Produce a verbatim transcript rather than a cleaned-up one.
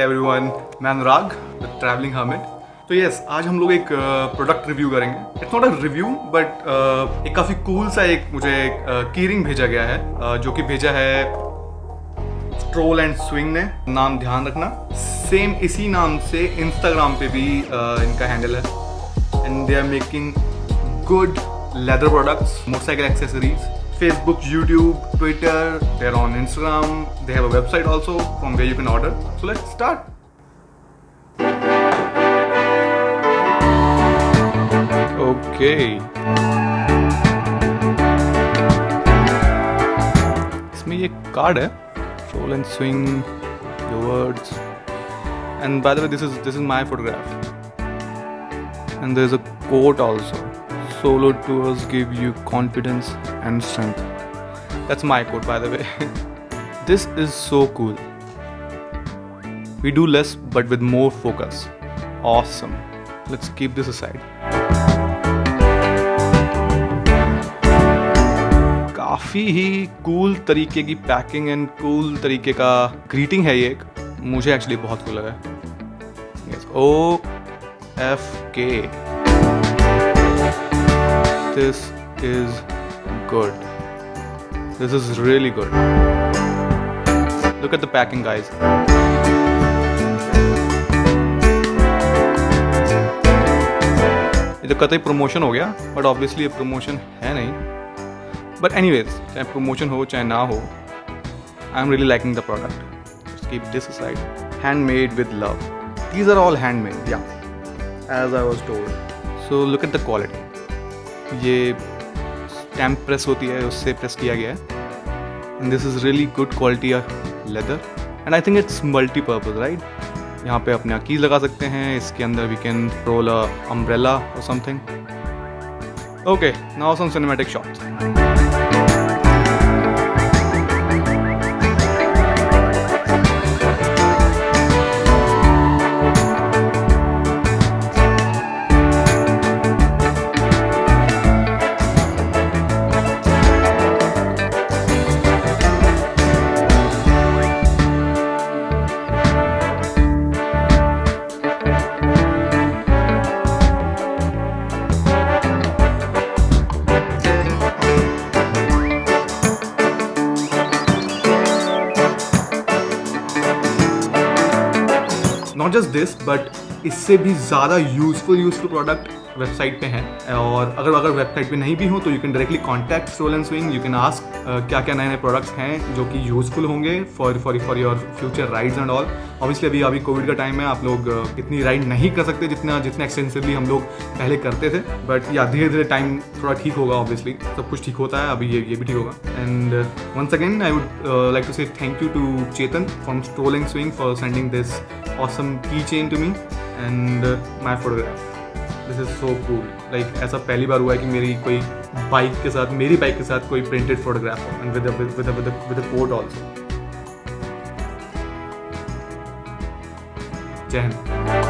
everyone, Manrag, the traveling hermit. So yes, आज हम लोग एक प्रोडक्ट रिव्यू करेंगे. It's not a review, but uh, एक काफी कूल सा एक मुझे की रिंग भेजा गया है, uh, जो कि भेजा है स्ट्रोल एंड स्विंग ने. नाम ध्यान रखना, सेम इसी नाम से इंस्टाग्राम पे भी uh, इनका हैंडल है. And they are making good leather products, motorcycle accessories. Facebook, YouTube, Twitter, they're on Instagram, they have a website also from where you can order. So let's start. Okay. इसमें ये card है, Stroll and Swing, the words. And by the way, this is this is my photograph. And there's a quote also. Solo tours give you confidence and strength. That's my quote, by the way. This is so cool. We do less but with more focus. Awesome. Let's keep this aside. काफी ही cool तरीके की packing and cool तरीके का greeting है ये एक. मुझे actually बहुत cool लगा. Yes. O F K. This is good. This is really good. Look at the packing, guys. इधर कतई promotion हो गया, but obviously ये promotion है नहीं. But anyways, चाहे promotion हो चाहे ना हो, I'm really liking the product. Just keep this aside. Handmade with love. These are all handmade. Yeah, as I was told. So look at the quality. ये stamp press होती है, उससे press किया गया है. And this is really good quality of leather. And I think it's multipurpose, right. यहाँ पे अपने कीज लगा सकते हैं, इसके अंदर we can roll a umbrella और something. Okay, now some cinematic shots. Not just this, but इससे भी ज़्यादा यूजफुल यूजफुल प्रोडक्ट वेबसाइट पे हैं. और अगर अगर वेबसाइट पे नहीं भी हो तो you can directly contact stroll and swing. You can ask क्या क्या नए नए प्रोडक्ट्स हैं जो कि यूजफुल होंगे for for for your future rides and all. Obviously अभी अभी कोविड का टाइम है, आप लोग इतनी राइड नहीं कर सकते जितना जितना एक्सटेंसिवली हम लोग पहले करते थे. बट या धीरे धीरे टाइम थोड़ा ठीक होगा. ऑब्वियसली सब कुछ ठीक होता है, अभी ये ये भी ठीक होगा. And once again I would like to say thank you to Chetan from stroll and swing for sending this awesome keychain to me and uh, my photograph. This is so cool. Like ऐसा पहली बार हुआ है कि मेरी कोई bike के साथ मेरी बाइक के साथ कोई प्रिंटेड फोटोग्राफ हो. And with with with with quote also. जय हिंद.